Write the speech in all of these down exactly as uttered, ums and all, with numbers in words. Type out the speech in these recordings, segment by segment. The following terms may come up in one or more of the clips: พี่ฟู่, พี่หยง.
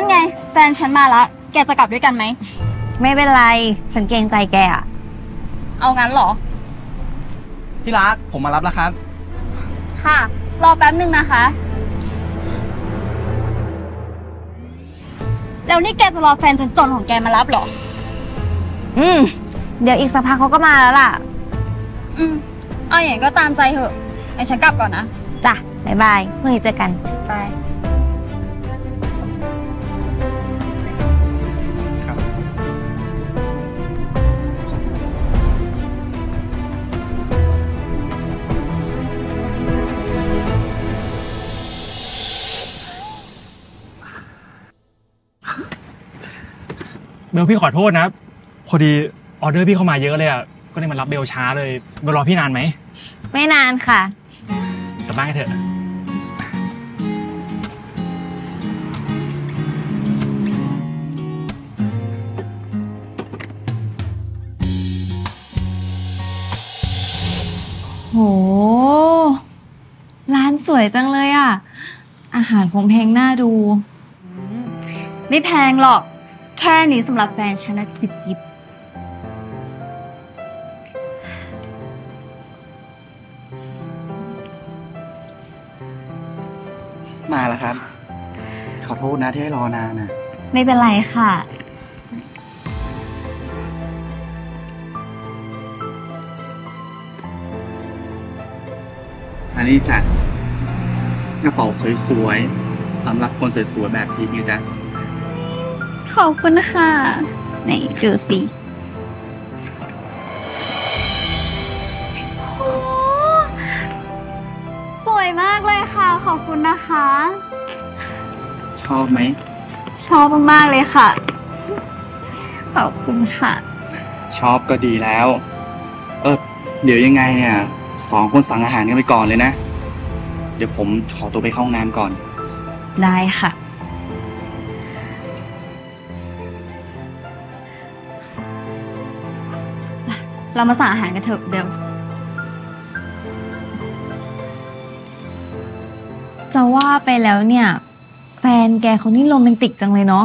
นั่นไงแฟนฉันมาละแกจะกลับด้วยกันไหมไม่เป็นไรฉันเกรงใจแกอะเอางั้นเหรอที่รักผมมารับแล้วครับค่ะรอแป๊บนึงนะคะแล้วนี่แกจะรอแฟนจนจนของแกมารับเหรออืมเดี๋ยวอีกสักพักเขาก็มาแล้วล่ะอืมเอาอย่างนี้ก็ตามใจเถอะไอ้ฉันกลับก่อนนะจ้ะบ๊ายบายพรุ่งนี้เจอกันบายเบลพี่ขอโทษนะพอดีออเดอร์พี่เข้ามาเยอะเลยอ่ะก็เลยมารับเบลช้าเลยเบลรอพี่นานไหมไม่นานค่ะกลับบ้านกันเถอะโหร้านสวยจังเลยอ่ะอาหารคงแพงน่าดูไม่แพงหรอกแค่นี้สำหรับแฟนฉันนะจิบจิบมาแล้วครับขอโทษนะที่ให้รอนานนะไม่เป็นไรค่ะอันนี้จ้ะกระเป๋าสวยๆสำหรับคนสวยๆแบบพี่นี่จ้ะขอบคุณค่ะไหนดูสิโหสวยมากเลยค่ะขอบคุณนะคะชอบไหมชอบมากๆเลยค่ะขอบคุณค่ะชอบก็ดีแล้วเออเดี๋ยวยังไงเนี่ยสองคนสั่งอาหารกันไปก่อนเลยนะเดี๋ยวผมขอตัวไปเข้าห้องน้ำก่อนได้ค่ะเรามาสั่งอาหารกันเถอะเบลจะว่าไปแล้วเนี่ยแฟนแกเขานี่โรแมนติกจังเลยเนาะ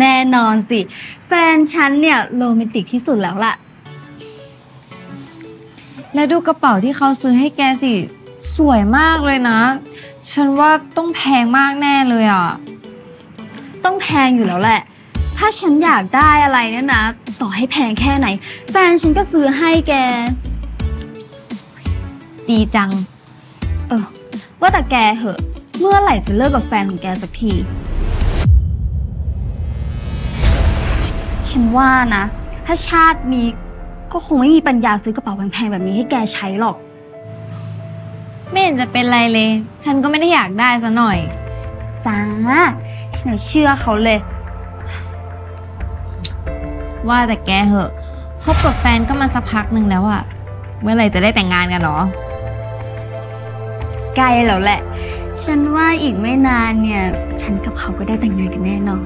แน่นอนสิแฟนฉันเนี่ยโรแมนติกที่สุดแล้วล่ะแล้วดูกระเป๋าที่เขาซื้อให้แกสิสวยมากเลยนะฉันว่าต้องแพงมากแน่เลยอ่ะต้องแพงอยู่แล้วแหละถ้าฉันอยากได้อะไรเนี่ยนะต่อให้แพงแค่ไหนแฟนฉันก็ซื้อให้แกดีจังเออว่าแต่แกเหอะเมื่อไหร่จะเลิกกับแฟนของแกสักทีฉันว่านะถ้าชาตินี้ก็คงไม่มีปัญญาซื้อกระเป๋าแพงๆแบบนี้ให้แกใช้หรอกไม่เห็นจะเป็นไรเลยฉันก็ไม่ได้อยากได้ซะหน่อยจ้าฉันเชื่อเขาเลยว่าแต่แกเหอะคบกับแฟนก็มาสักพักหนึ่งแล้วอะเมื่อไหร่จะได้แต่งงานกันหรอใกล้แล้วแหละฉันว่าอีกไม่นานเนี่ยฉันกับเขาก็ได้แต่งงานกันแน่นอน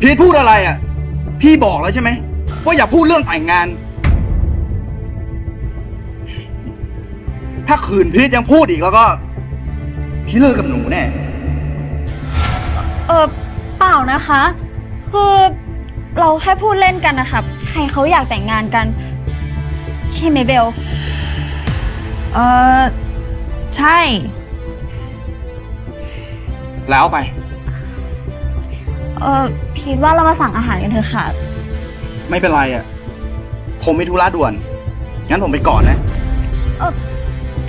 พี่พูดอะไรอะพี่บอกแล้วใช่ไหมว่าอย่าพูดเรื่องแต่งงานถ้าขืนพีทยังพูดอีกแล้วก็พี่เลิกกับหนูแน่เออเปล่านะคะคือเราแค่พูดเล่นกันนะคะใครเขาอยากแต่งงานกันใช่ไหมเบลเออใช่แล้วไปเออพีทว่าเรามาสั่งอาหารกันเถอะค่ะไม่เป็นไรอ่ะผมมีธุระด่วนงั้นผมไปก่อนนะเออ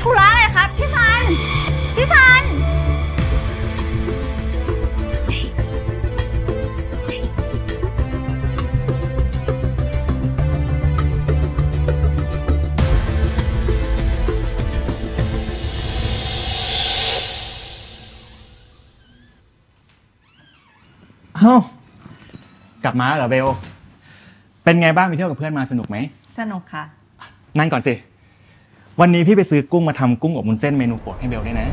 ธุระอะไรครับพี่ซันพี่ซันเอ้ากลับมาเหรอเบลเป็นไงบ้างไปเที่ยวกับเพื่อนมาสนุกไหมสนุกค่ะนั่งก่อนสิวันนี้พี่ไปซื้อกุ้งมาทำกุ้งอบวุ้นเส้นเมนูโปรดให้เบลด้วยนะ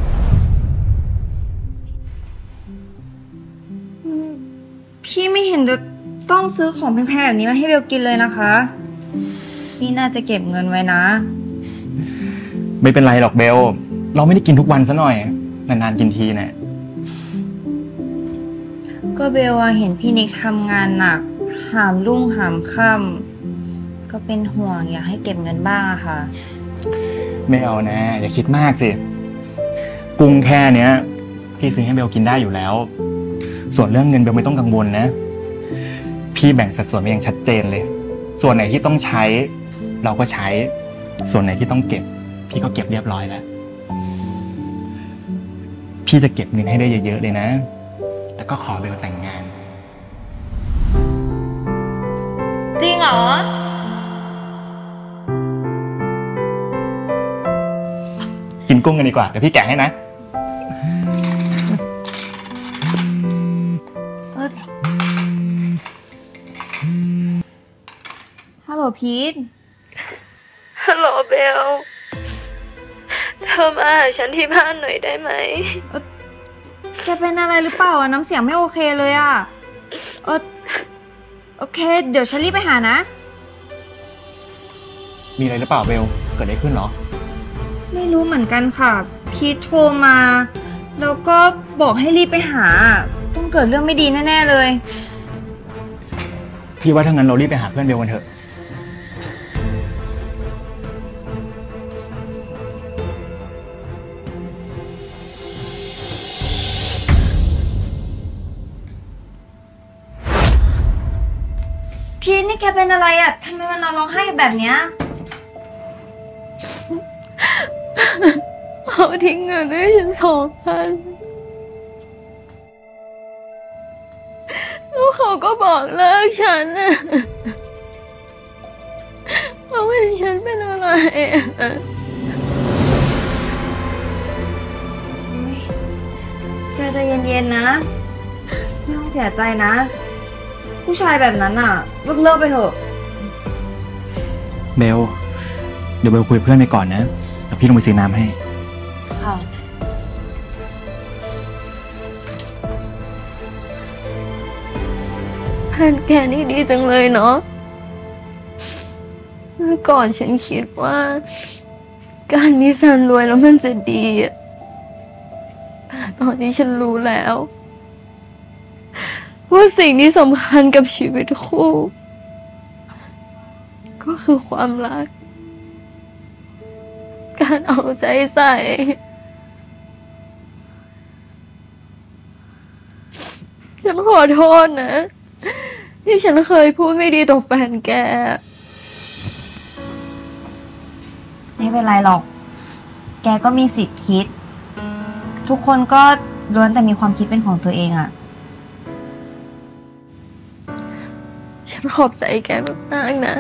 พี่ไม่เห็นจะ ต้องซื้อของแพงๆแบบนี้มาให้เบลกินเลยนะคะนี่น่าจะเก็บเงินไว้นะไม่เป็นไรหรอกเบลเราไม่ได้กินทุกวันซะหน่อยนานๆกินทีนะก็เบลเห็นพี่นิกทำงานหนักหามรุ่งหามค่ำก็เป็นห่วงอยากให้เก็บเงินบ้างอะค่ะไม่เอานะอย่าคิดมากสิกุ้งแค่เนี้ยพี่ซื้อให้เบลกินได้อยู่แล้วส่วนเรื่องเงินเบลไม่ต้องกังวลนะพี่แบ่งสัดส่วนไว้อย่างชัดเจนเลยส่วนไหนที่ต้องใช้เราก็ใช้ส่วนไหนที่ต้องเก็บพี่ก็เก็บเรียบร้อยแล้วพี่จะเก็บเงินให้ได้เยอะๆเลยนะแล้วก็ขอเบลแต่งงานจริงเหรอกินกุ้งกันดีกว่าเดี๋ยวพี่แกะให้นะฮัลโหลพีทฮัลโหลเบลเธอมาหาฉันที่บ้านหน่อยได้ไหมแกเป็นอะไรหรือเปล่าน้ำเสียงไม่โอเคเลยอ่ะเออโอเคเดี๋ยวฉันรีบไปหานะมีอะไรหรือเปล่าเบลเกิดอะไรขึ้นหรอไม่รู้เหมือนกันค่ะพีทโทรมาแล้วก็บอกให้รีบไปหาต้องเกิดเรื่องไม่ดีแน่ๆเลยพี่ว่าถ้างั้นเรารีบไปหาเพื่อนเบลกันเถอะพีทนี่แกเป็นอะไรอ่ะทำไมมันนอนร้องไห้แบบเนี้ยเขาทิ้งเงินให้ฉันสองพันแล้วเขาก็บอกเลิกฉันน่ะเขาเห็นฉันเป็นอะไรแกใจเย็นๆนะไม่ต้องเสียใจนะผู้ชายแบบนั้นน่ะเลิกเลิกไปเถอะเบลเดี๋ยวเบลคุยเพื่อนไปก่อนนะเดี๋ยวพี่ลงไปซื้อน้ำให้ค่ะเพื่อนแกนี่ดีจังเลยเนาะเมื่อก่อนฉันคิดว่าการมีแฟนรวยแล้วมันจะดีแต่ตอนนี้ฉันรู้แล้วว่าสิ่งที่สำคัญกับชีวิตคู่ก็คือความรักการเอาใจใส่ฉันขอโทษนะที่ฉันเคยพูดไม่ดีต่อแฟนแกไม่เป็นไรหรอกแกก็มีสิทธิ์คิดทุกคนก็ล้วนแต่มีความคิดเป็นของตัวเองอะฉันขอบใจแกมากๆนะ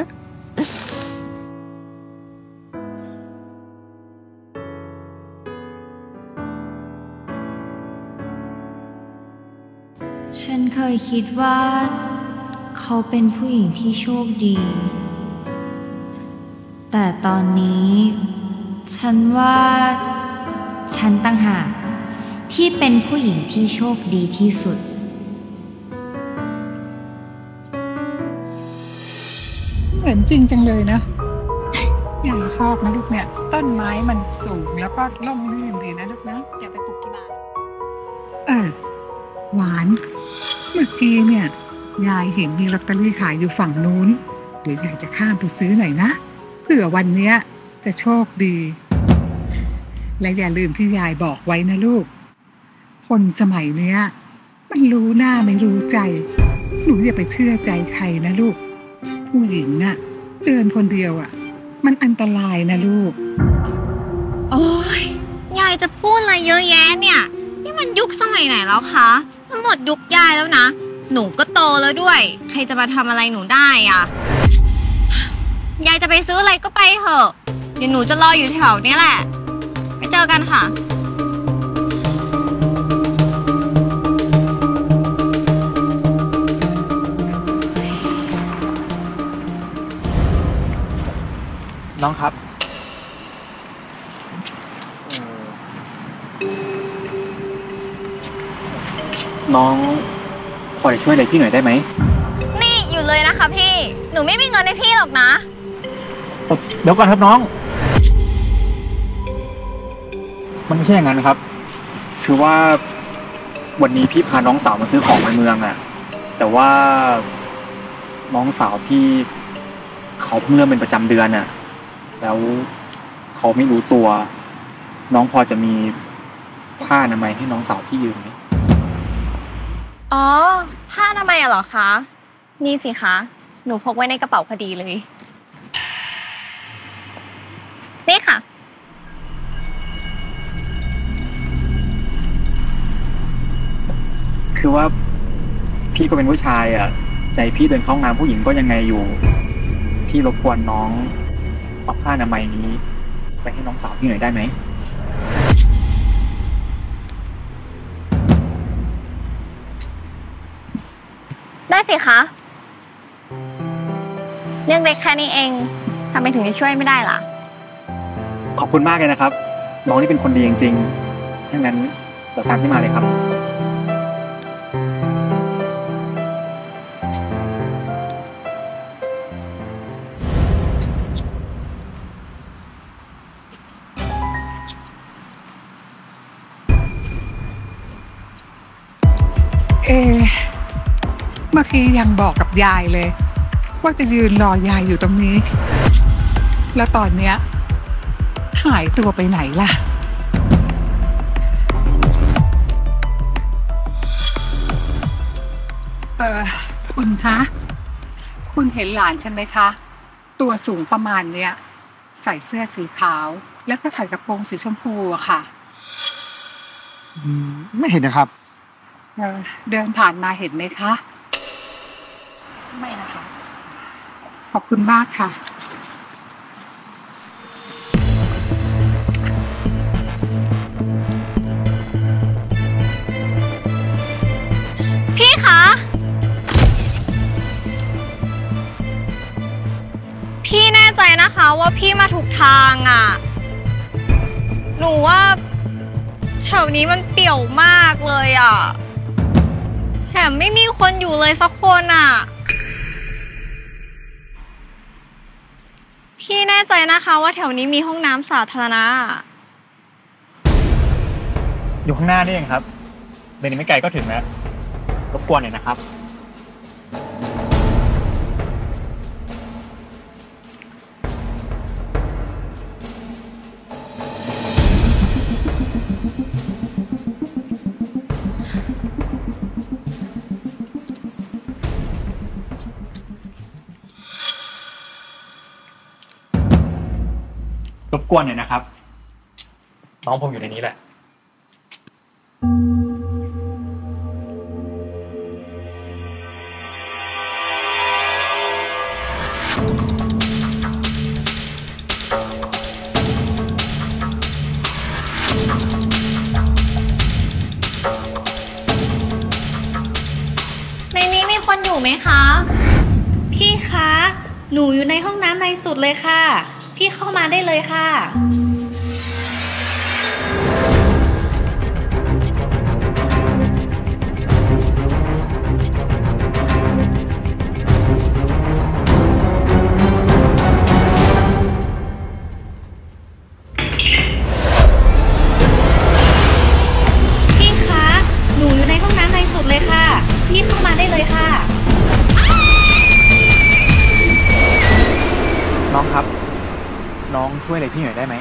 ฉันเคยคิดว่าเขาเป็นผู้หญิงที่โชคดีแต่ตอนนี้ฉันว่าฉันต่างหากที่เป็นผู้หญิงที่โชคดีที่สุดเหมือนจริงจังเลยนะอย่างชอบนะลูกเนี่ยต้นไม้มันสูงแล้วก็ร่มรื่นดีนะลูกนะอย่าไปปลูกที่บ้านเออหวานเมื่อกี้เนี่ยยายเห็นมีลอตเตอรี่ขายอยู่ฝั่งนู้นเดี๋ยวยายจะข้ามไปซื้อหน่อยนะเผื่อวันเนี้ยจะโชคดีและอย่าลืมที่ยายบอกไว้นะลูกคนสมัยเนี้ยมันรู้หน้าไม่รู้ใจหนูอย่าไปเชื่อใจใครนะลูกผู้หญิงน่ะเดินคนเดียวอ่ะมันอันตรายนะลูกโอ้ยยายจะพูดอะไรเยอะแยะเนี่ยนี่มันยุคสมัยไหนแล้วคะมันหมดยุคยายแล้วนะหนูก็โตแล้วด้วยใครจะมาทำอะไรหนูได้อ่ะยายจะไปซื้ออะไรก็ไปเถอะเดี๋ยวหนูจะรออยู่แถวนี้แหละไปเจอกันค่ะน้องครับน้องขอช่วยอะไรพี่หน่อยได้ไหมนี่ อยู่เลยนะคะพี่หนูไม่มีเงินให้พี่หรอกนะเดี๋ยวก่อนครับน้องมันไม่ใช่อย่างนั้นครับคือว่าวันนี้พี่พาน้องสาวมาซื้อของในเมืองอะแต่ว่าน้องสาวพี่เขาเพิ่งเริ่มเป็นประจำเดือนอะแล้วเขาไม่รู้ตัวน้องพอจะมีผ้าอนามัยให้น้องสาวพี่ยืมไหมอ๋อผ้าอนามัยเหรอคะมีสิคะหนูพกไว้ในกระเป๋าพอดีเลยนี่ค่ะคือว่าพี่ก็เป็นผู้ชายอ่ะใจพี่เดินเข้าห้องน้ำผู้หญิงก็ยังไงอยู่พี่รบกวนน้องเอาผ้าอนามัยนี้ไปให้น้องสาวพี่หน่อยได้ไหมได้สิคะเรื่องเล็กแค่นี้เองทำไมถึงจะช่วยไม่ได้ล่ะขอบคุณมากเลยนะครับน้องนี่เป็นคนดีจริงๆดังนั้นเดี๋ยวตามที่มาเลยครับเอเมื่อกี้ยังบอกกับยายเลยว่าจะยืนรอยายอยู่ตรงนี้แล้วตอนเนี้ยหายตัวไปไหนล่ะเออคุณคะคุณเห็นหลานฉันไหมคะตัวสูงประมาณเนี้ยใส่เสื้อสีขาวแล้วก็ใส่กระโปรงสีชมพูอะค่ะไม่เห็นนะครับเดินผ่านมาเห็นไหมคะไม่นะคะขอบคุณมากค่ะพี่คะพี่แน่ใจนะคะว่าพี่มาถูกทางอ่ะหนูว่าแถวนี้มันเปี่ยวมากเลยอ่ะแถมไม่มีคนอยู่เลยสักคนอ่ะพี่แน่ใจนะคะว่าแถวนี้มีห้องน้ำสาธารณะอยู่ข้างหน้านี่เองครับเดินไม่ไกลก็ถึงแล้วรบกวนหน่อยนะครับรบกวนหน่อยนะครับน้องผมอยู่ในนี้แหละในนี้มีคนอยู่ไหมคะพี่คะหนูอยู่ในห้องน้ำในสุดเลยค่ะพี่เข้ามาได้เลยค่ะพี่คะหนูอยู่ในห้องน้ำในสุดเลยค่ะพี่เข้ามาได้เลยค่ะน้องครับน้องช่วยอะไรพี่หน่อยได้ไหม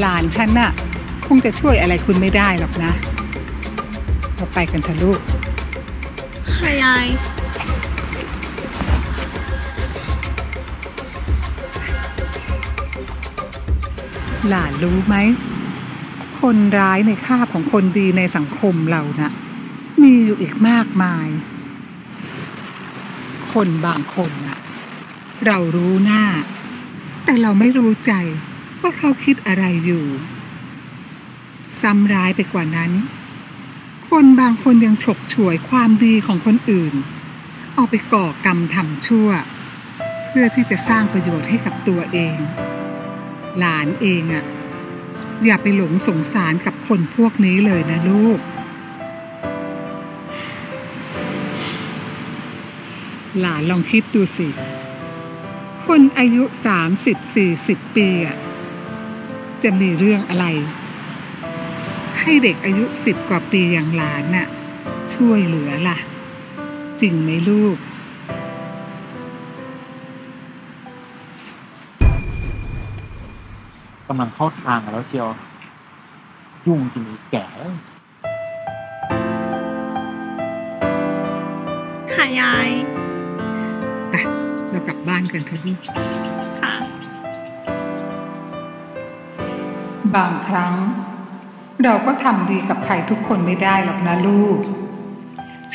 หลานฉันน่ะคงจะช่วยอะไรคุณไม่ได้หรอกนะเราไปกันเถอะลูกค่ะยายหลานรู้ไหมคนร้ายในคราบของคนดีในสังคมเราน่ะมีอยู่อีกมากมายคนบางคนน่ะเรารู้หน้าแต่เราไม่รู้ใจว่าเขาคิดอะไรอยู่ซ้ำร้ายไปกว่านั้นคนบางคนยังฉกฉวยความดีของคนอื่นเอาไปก่อกรรมทำชั่วเพื่อที่จะสร้างประโยชน์ให้กับตัวเองหลานเองอ่ะอย่าไปหลงสงสารกับคนพวกนี้เลยนะลูก หลานลองคิดดูสิคนอายุสามสิบ สี่สิบปีอ่ะจะมีเรื่องอะไรให้เด็กอายุสิบกว่าปีอย่างหลานน่ะช่วยเหลือล่ะจริงไหมลูกกำลังเข้าทางแล้วเชียวยุ่งจริงแก่ค่ะยายไปเรากลับบ้านกันเถอะพี่ค่ะบางครั้งเราก็ทำดีกับใครทุกคนไม่ได้หรอกนะลูก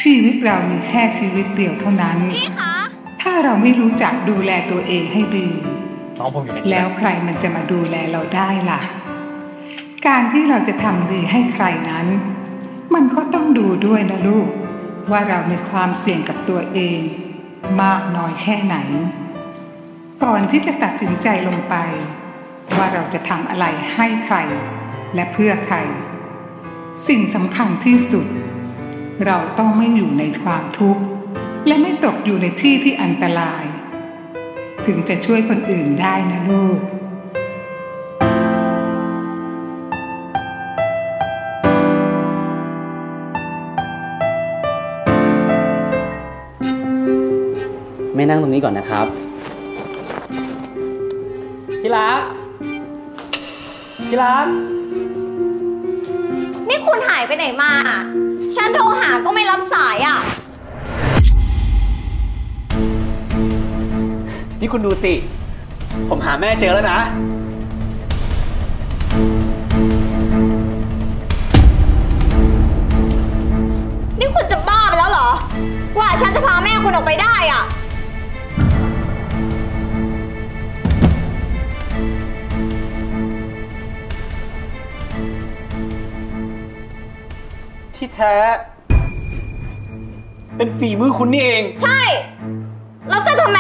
ชีวิตเรามีแค่ชีวิตเดียวเท่านั้นพี่คะถ้าเราไม่รู้จักดูแลตัวเองให้ดีแล้วใครมันจะมาดูแลเราได้ล่ะการที่เราจะทำดีให้ใครนั้นมันก็ต้องดูด้วยนะลูกว่าเรามีความเสี่ยงกับตัวเองมากน้อยแค่ไหนก่อนที่จะตัดสินใจลงไปว่าเราจะทำอะไรให้ใครและเพื่อใครสิ่งสำคัญที่สุดเราต้องไม่อยู่ในความทุกข์และไม่ตกอยู่ในที่ที่อันตรายถึงจะช่วยคนอื่นได้นะลูกแม่นั่งตรงนี้ก่อนนะครับที่รักที่รักนี่คุณหายไปไหนมาฉันโทรหาก็ไม่รับสายอ่ะนี่คุณดูสิผมหาแม่เจอแล้วนะนี่คุณจะบ้าไปแล้วเหรอกว่าฉันจะพาแม่คุณออกไปได้อ่ะที่แท้เป็นฝีมือคุณนี่เองใช่แล้วจะทำไม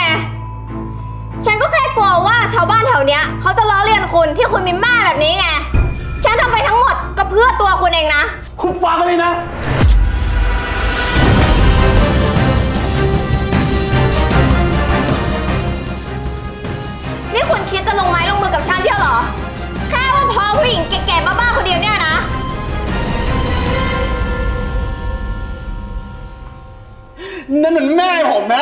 ฉันก็แค่กลัวว่าชาวบ้านแถวเนี้ยเขาจะล้อเลียนคุณที่คุณมีแม่แบบนี้ไงฉันทำไปทั้งหมดก็เพื่อตัวคุณเองนะคุณฟังมาเลยนะนี่คุณคิดจะลงไม้ลงมือกับฉันเที่ยวเหรอแค่ว่าพอผู้หญิงแก่ๆบ้าๆคนเดียวเนี่ยนะนั่นมันแม่ผมนะ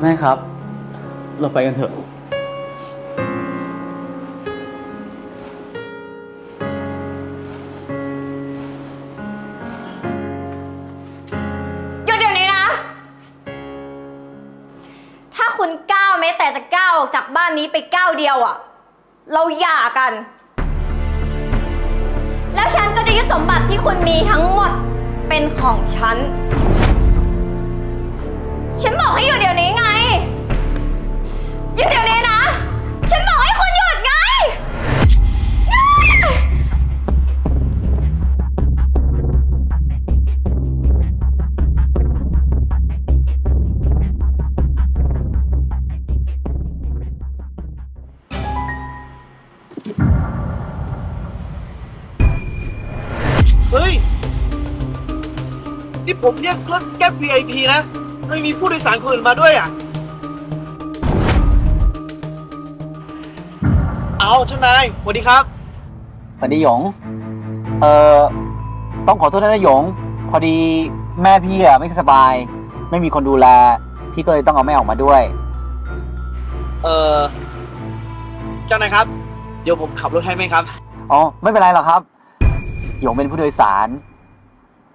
แม่ครับเราไปกันเถอะจากบ้านนี้ไปก้าวเดียวอ่ะเราหย่ากันแล้วฉันก็จะยึดสมบัติที่คุณมีทั้งหมดเป็นของฉันฉันบอกให้อยู่เดี๋ยวนี้ไงอยู่เดี๋ยวนี้นะฉันบอกให้คุณหยุดไงผมเรียกรถแก๊ป วี ไอ พี นะไม่มีผู้โดยสารคนอื่นมาด้วยอ่ะเอาเจ้านายสวัสดีครับสวัสดีหยงเอ่อต้องขอโทษนะหยงพอดีแม่พี่อ่ะไม่สบายไม่มีคนดูแลพี่ก็เลยต้องเอาแม่ออกมาด้วยเอ่อเจ้านายครับเดี๋ยวผมขับรถให้ไหมครับอ๋อไม่เป็นไรหรอกครับหยงเป็นผู้โดยสาร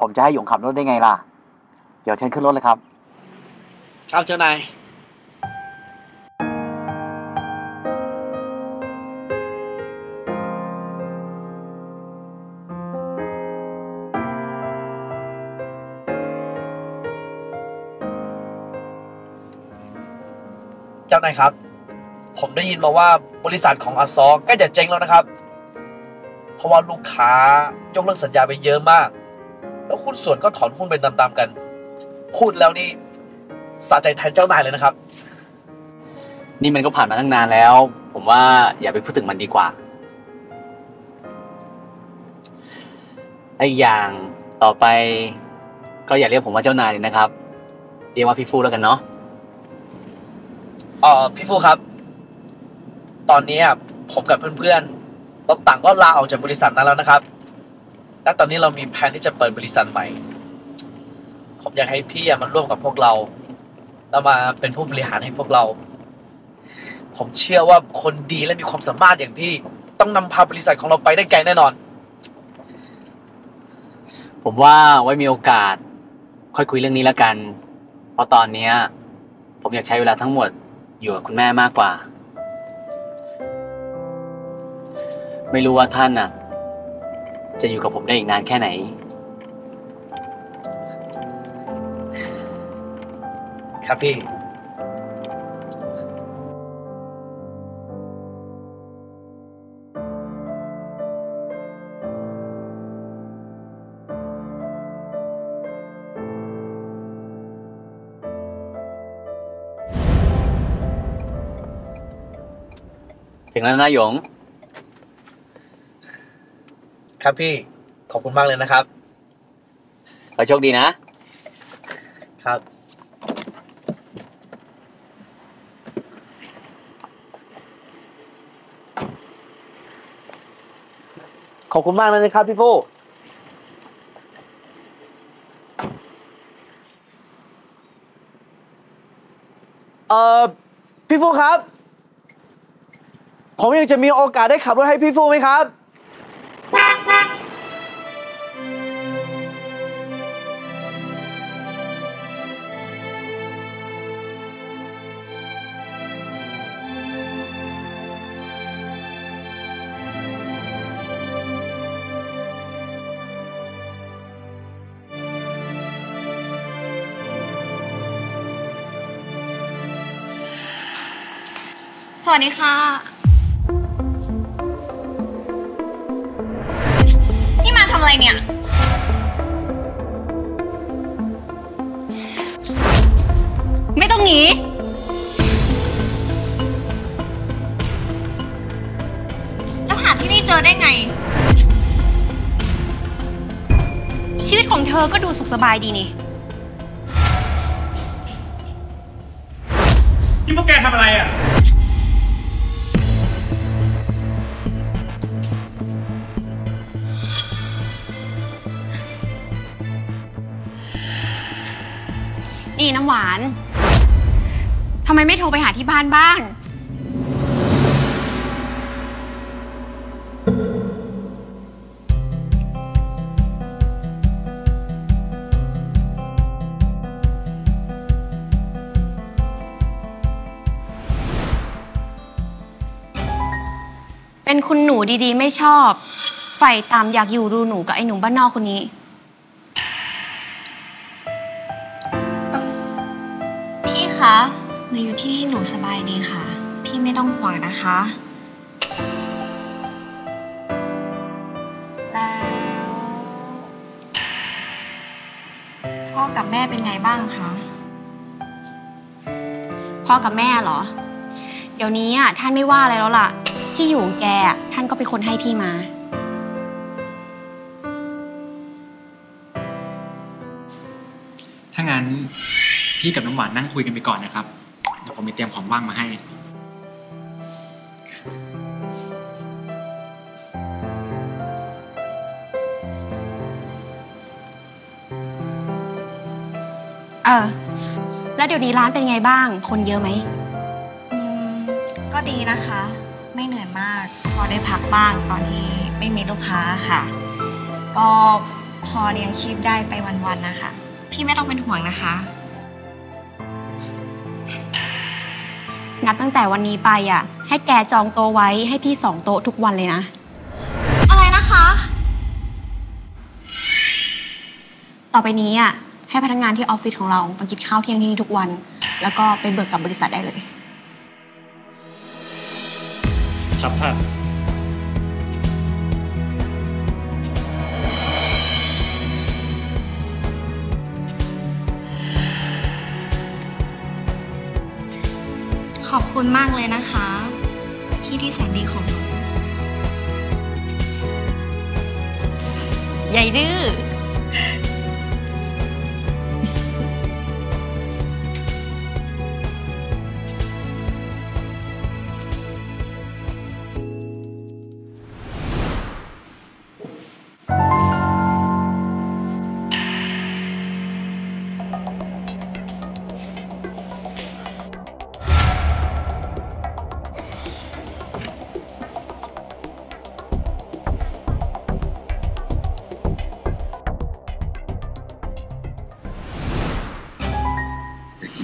ผมจะให้หยงขับรถได้ไงล่ะเดี๋ยวเชิญขึ้นรถเลยครับครับเจ้านายเจ้านายครับผมได้ยินมาว่าบริษัทของอาซอใกล้จะเจ๊งแล้วนะครับเพราะว่าลูกค้ายกเลิกสัญญาไปเยอะมากแล้วหุ้นส่วนก็ถอนหุ้นไปตามๆกันผ พูดแล้วนี่สะใจแทนเจ้านายเลยนะครับนี่มันก็ผ่านมาตั้งนานแล้วผมว่าอย่าไปพูดถึงมันดีกว่าไอ้อย่างต่อไปก็อย่าเรียกผมว่าเจ้านายเลยนะครับเรียกว่าพี่ฟูแล้วกันเนาะอ๋อพี่ฟูครับตอนนี้ผมกับเพื่อนๆเราต่างก็ลาออกจากบริษัทนั้นแล้วนะครับและตอนนี้เรามีแผนที่จะเปิดบริษัทใหม่ผมอยากให้พี่มาร่วมกับพวกเราแล้วมาเป็นผู้บริหารให้พวกเราผมเชื่อว่าคนดีและมีความสามารถอย่างพี่ต้องนำพาบริษัทของเราไปได้ไกลแน่นอนผมว่าไว้มีโอกาสค่อยคุยเรื่องนี้แล้วกันเพราะตอนนี้ผมอยากใช้เวลาทั้งหมดอยู่กับคุณแม่มากกว่าไม่รู้ว่าท่านน่ะจะอยู่กับผมได้อีกนานแค่ไหนครับพี่ถึงแล้วนะหยงครับพี่ขอบคุณมากเลยนะครับขอโชคดีนะครับขอบคุณมากเลยนะครับพี่ฟูเอ่อพี่ฟูครับผมยังจะมีโอกาสได้ขับรถให้พี่ฟูไหมครับสวัสดีค่ะนี่มาทำอะไรเนี่ยไม่ต้องหนีแล้วหาที่นี่เจอได้ไงชีวิตของเธอก็ดูสุขสบายดีนี่นี่พวกแกทำอะไรอ่ะนี่น้ำหวานทำไมไม่โทรไปหาที่บ้านบ้างเป็นคุณหนูดีๆไม่ชอบไฟตามอยากอยู่ดูหนูกับไอ้หนุ่มบ้านนอกคนนี้หนูอยู่ที่นี่หนูสบายดีค่ะพี่ไม่ต้องห่วงนะคะแล้วพ่อกับแม่เป็นไงบ้างคะพ่อกับแม่เหรอเดี๋ยวนี้อ่ะท่านไม่ว่าอะไรแล้วล่ะที่อยู่แกท่านก็เป็นคนให้พี่มาถ้างั้นพี่กับน้ำหวานนั่งคุยกันไปก่อนนะครับเดี๋ยวผมมีเตรียมของว่างมาให้เออแล้วเดี๋ยวนี้ร้านเป็นไงบ้างคนเยอะไหมอืมก็ดีนะคะไม่เหนื่อยมากพอได้พักบ้างตอนที่ไม่มีลูกค้าค่ะก็พอเลี้ยงชีพได้ไปวันๆนะคะพี่ไม่ต้องเป็นห่วงนะคะนับตั้งแต่วันนี้ไปอ่ะให้แกจองโต๊ะไว้ให้พี่สองโต๊ะทุกวันเลยนะอะไรนะคะต่อไปนี้อ่ะให้พนักงานที่ออฟฟิศของเรามากินข้าวเที่ยงที่นี่ทุกวันแล้วก็ไปเบิกกับบริษัทได้เลยครับท่าน อบคุณมากเลยนะคะที่ที่แสนดีของหนูใหญ่ดื้อ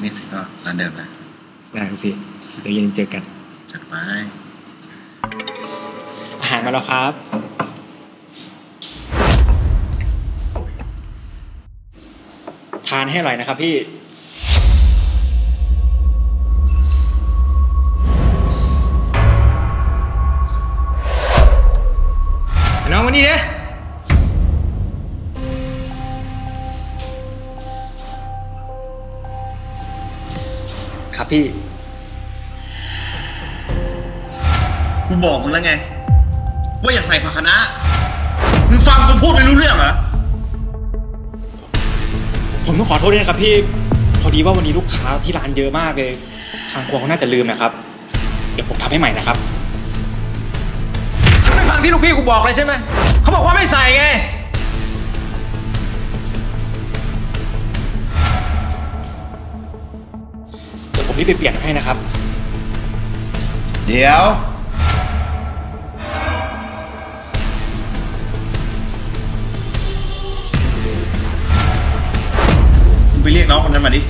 นี่สิก็ร้านเดิมนะได้ครับพี่เดี๋ยวเย็นเจอกันจัดไปอาหารมาแล้วครับทานให้อร่อยนะครับพี่น้องมานี่เด้ครับพี่กูบอกมึงแล้วไงว่าอย่าใส่ภาชนะมึงฟังกูพูดไม่รู้เรื่องเหรอผมต้องขอโทษด้วยนะครับพี่พอดีว่าวันนี้ลูกค้าที่ร้านเยอะมากเลยทางครัวเขาน่าจะลืมนะครับเดี๋ยวผมทำให้ใหม่นะครับไม่ฟังที่ลูกพี่กูบอกเลยใช่ไหมเขาบอกว่าไม่ใส่ไงนี่ไปเปลี่ยนให้นะครับเดี๋ยวไปเรียกน้องคนนั้นมาดิ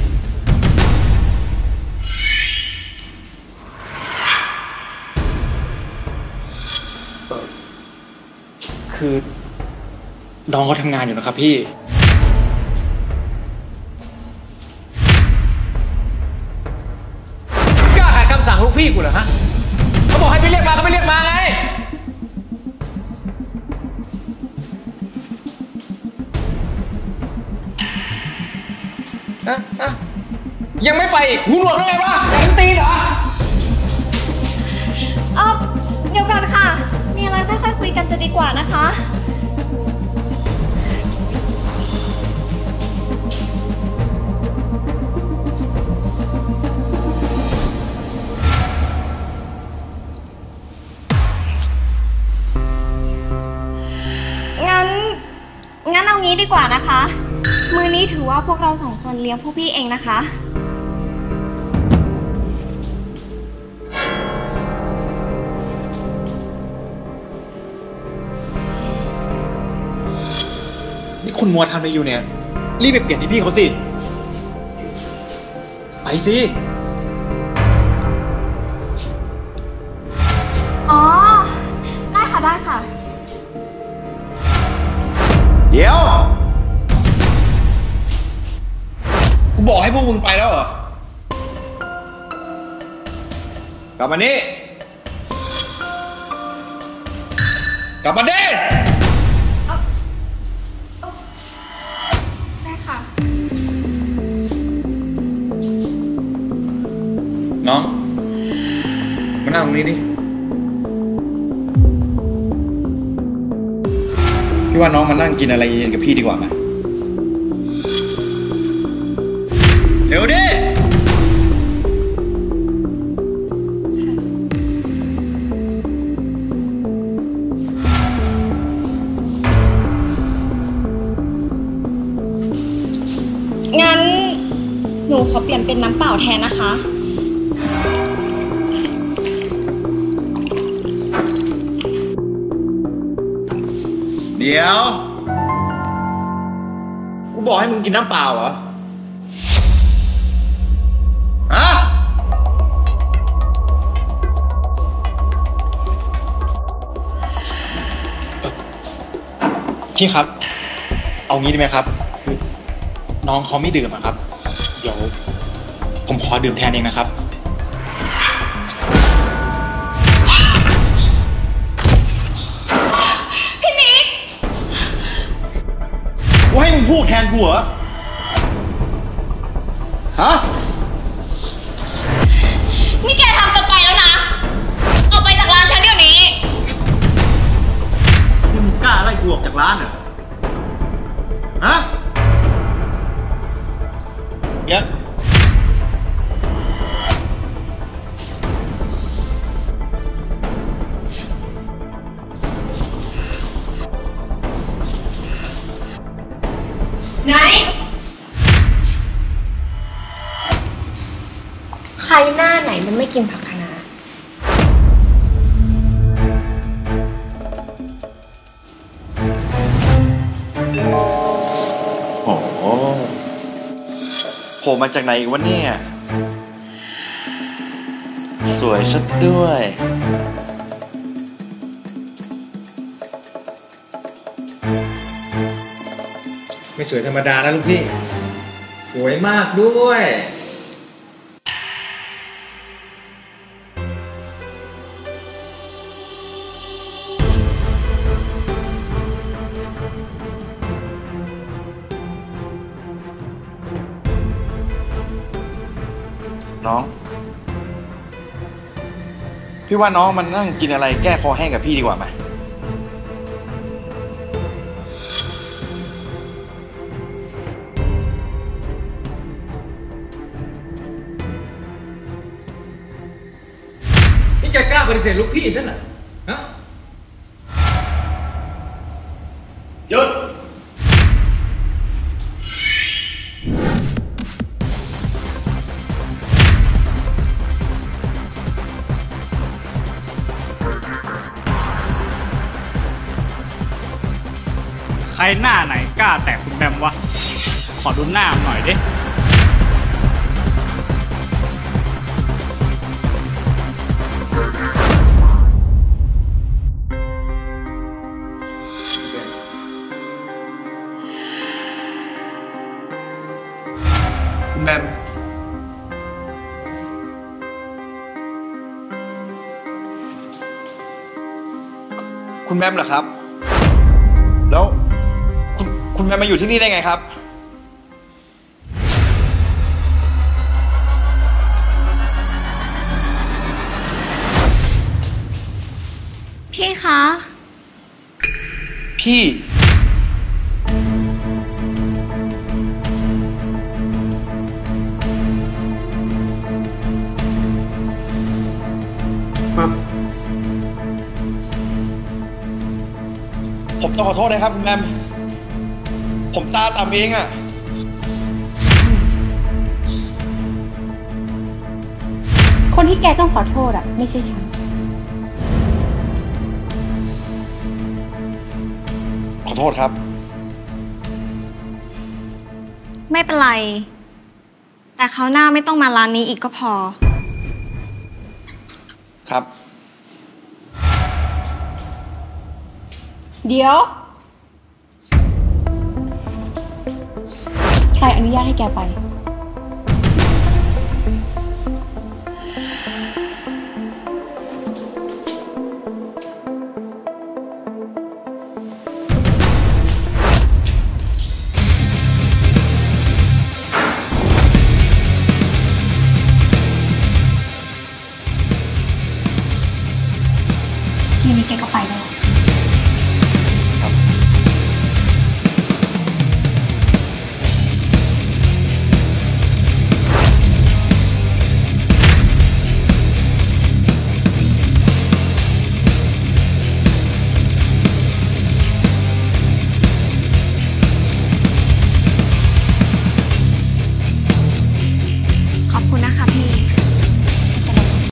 คือน้องเขาทำงานอยู่นะครับพี่สั่งลูกพี่กูเหรอฮะเขาบอกให้ไปเรียกมาเขาไม่เรียกมาไงอะอะยังไม่ไปอีกหูหนวกได้ไงวะยังตีเหรออ๊อฟเดี๋ยวก่อนค่ะมีอะไรค่อยๆคุยกันจะดีกว่านะคะนี้ดีกว่านะคะมือนี้ถือว่าพวกเราสองคนเลี้ยงผู้พี่เองนะคะนี่คุณมัวทำอะไรอยู่เนี่ยรีบไปเปลี่ยนให้พี่เขาสิไปสิอ๋อได้ค่ะได้ค่ะเดี๋ยวกูบอกให้พวกมึงไปแล้วเหรอกลับมานี่กลับมาดิได้ค่ะน้องมานั่งตรงนี้ดิพี่ว่าน้องมานั่งกินอะไรเย็นๆกับพี่ดีกว่าไหมเร็วดิงั้นหนูขอเปลี่ยนเป็นน้ำเปล่าแทนนะคะเดี๋ยวกูบอกให้มึงกินน้ำเปล่าเหรอฮะพี่ครับเอางี้ดีไหมครับคือน้องเขาไม่ดื่มอะครับเดี๋ยวผมขอดื่มแทนเองนะครับว่าให้มึงพูดแทนกูเหรอฮะ นี่แกทำเกินไปแล้วนะออกไปจากร้านฉันเดี๋ยวนี้นี่มึงกล้าไล่กูออกจากร้านเหรอฮะเยอะไหนใครหน้าไหนมันไม่กินผักคะน้าโอ้โหโผล่มาจากไหนวะเนี่ยสวยซะด้วยไม่สวยธรรมดานะลูกพี่สวยมากด้วยน้องพี่ว่าน้องมันนั่งกินอะไรแก้คอแห้งกับพี่ดีกว่าไหมแกกล้าปฏิเสธลูกพี่ฉันเหรอฮะหยุดใครหน้าไหนกล้าแตะคุณแบมวะขอดูหน้าหน่อยดิแบมคุณแบมเหรอครับแล้วคุณคุณแบมมาอยู่ที่นี่ได้ไงครับพี่คะพี่ผมต้องขอโทษนะครับคุณแมมผมตาต่ำเองอะคนที่แกต้องขอโทษอะไม่ใช่ฉันขอโทษครับไม่เป็นไรแต่คราวหน้าไม่ต้องมาร้านนี้อีกก็พอครับเดี๋ยวใครอนุญาตให้แกไป